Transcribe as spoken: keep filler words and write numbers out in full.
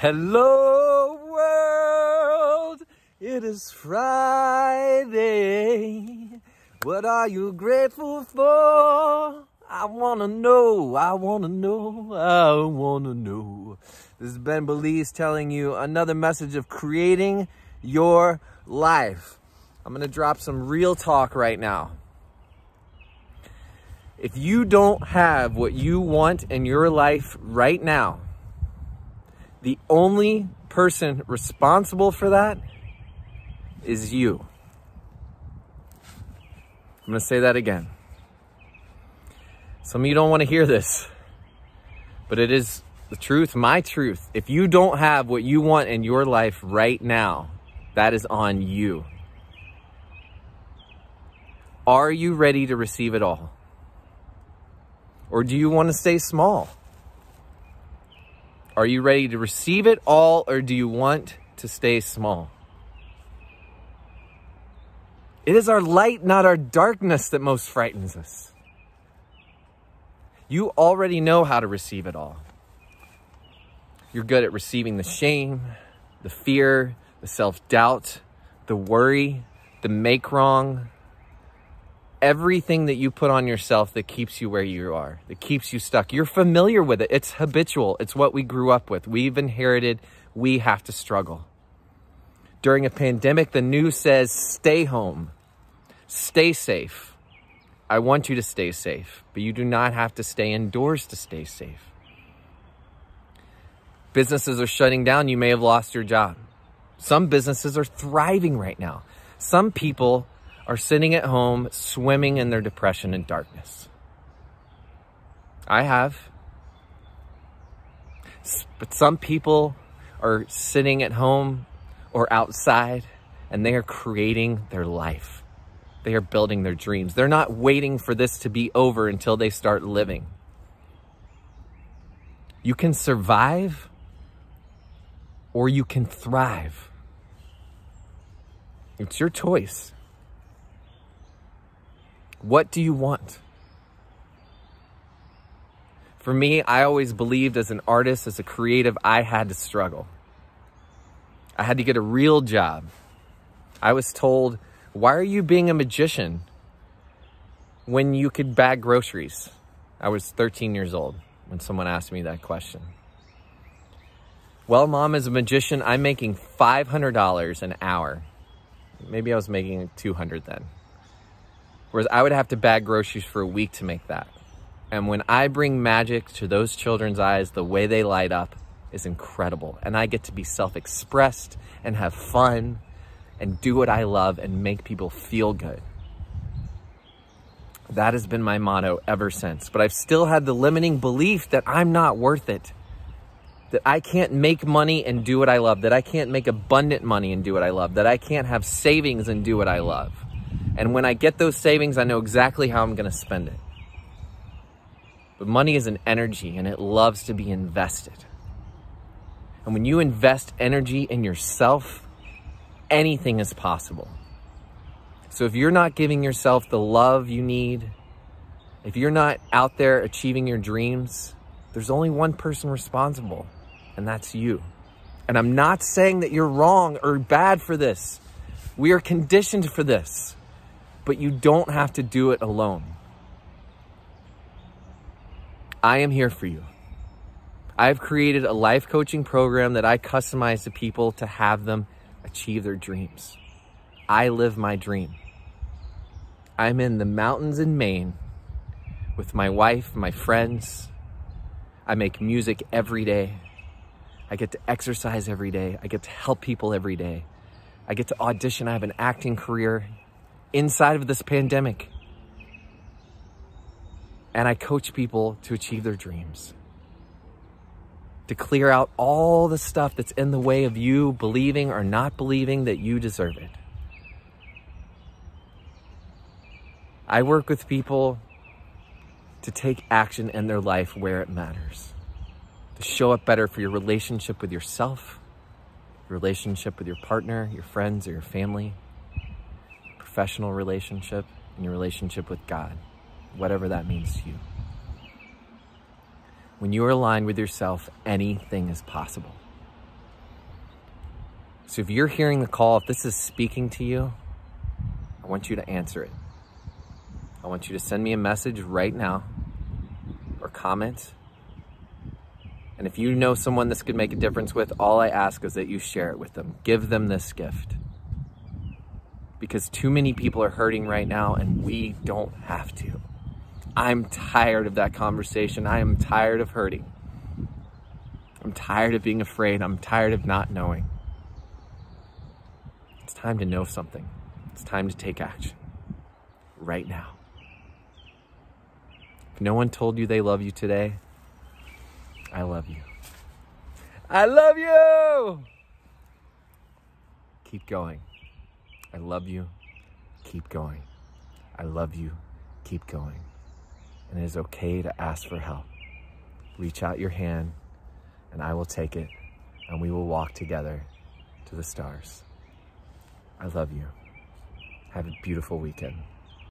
Hello world, it is Friday. What are you grateful for? I wanna know, I wanna know, I wanna know. This is Ben Curtis telling you another message of creating your life. I'm gonna drop some real talk right now. If you don't have what you want in your life right now, the only person responsible for that is you. I'm going to say that again. Some of you don't want to hear this, but it is the truth, my truth. If you don't have what you want in your life right now, that is on you. Are you ready to receive it all? Or do you want to stay small? Are you ready to receive it all, or do you want to stay small? It is our light, not our darkness, that most frightens us. You already know how to receive it all. You're good at receiving the shame, the fear, the self-doubt, the worry, the make wrong, everything that you put on yourself that keeps you where you are, that keeps you stuck. You're familiar with it. It's habitual. It's what we grew up with. We've inherited. We have to struggle. During a pandemic, the news says, stay home, stay safe. I want you to stay safe, but you do not have to stay indoors to stay safe. Businesses are shutting down. You may have lost your job. Some businesses are thriving right now. Some people are sitting at home swimming in their depression and darkness. I have. But some people are sitting at home or outside and they are creating their life. They are building their dreams. They're not waiting for this to be over until they start living. You can survive or you can thrive. It's your choice. What do you want? For me, I always believed as an artist, as a creative, I had to struggle. I had to get a real job. I was told, why are you being a magician when you could bag groceries? I was thirteen years old when someone asked me that question. Well, Mom, as a magician, I'm making five hundred dollars an hour. Maybe I was making two hundred dollars then. Whereas I would have to bag groceries for a week to make that. And when I bring magic to those children's eyes, the way they light up is incredible. And I get to be self-expressed and have fun and do what I love and make people feel good. That has been my motto ever since. But I've still had the limiting belief that I'm not worth it. That I can't make money and do what I love. That I can't make abundant money and do what I love. That I can't have savings and do what I love. And when I get those savings, I know exactly how I'm going to spend it. But money is an energy and it loves to be invested. And when you invest energy in yourself, anything is possible. So if you're not giving yourself the love you need, if you're not out there achieving your dreams, there's only one person responsible, and that's you. And I'm not saying that you're wrong or bad for this. We are conditioned for this. But you don't have to do it alone. I am here for you. I've created a life coaching program that I customize to people to have them achieve their dreams. I live my dream. I'm in the mountains in Maine with my wife, my friends. I make music every day. I get to exercise every day. I get to help people every day. I get to audition. I have an acting career inside of this pandemic. And I coach people to achieve their dreams. To clear out all the stuff that's in the way of you believing or not believing that you deserve it. I work with people to take action in their life where it matters. To show up better for your relationship with yourself, your relationship with your partner, your friends, or your family. Professional relationship, and your relationship with God, whatever that means to you. When you are aligned with yourself, anything is possible. So if you're hearing the call, if this is speaking to you, I want you to answer it. I want you to send me a message right now or comment. And if you know someone this could make a difference with, all I ask is that you share it with them. Give them this gift. Because too many people are hurting right now and we don't have to. I'm tired of that conversation. I am tired of hurting. I'm tired of being afraid. I'm tired of not knowing. It's time to know something. It's time to take action right now. If no one told you they love you today, I love you. I love you. Keep going. I love you. Keep going. I love you. Keep going. And it is okay to ask for help. Reach out your hand and I will take it and we will walk together to the stars. I love you. Have a beautiful weekend.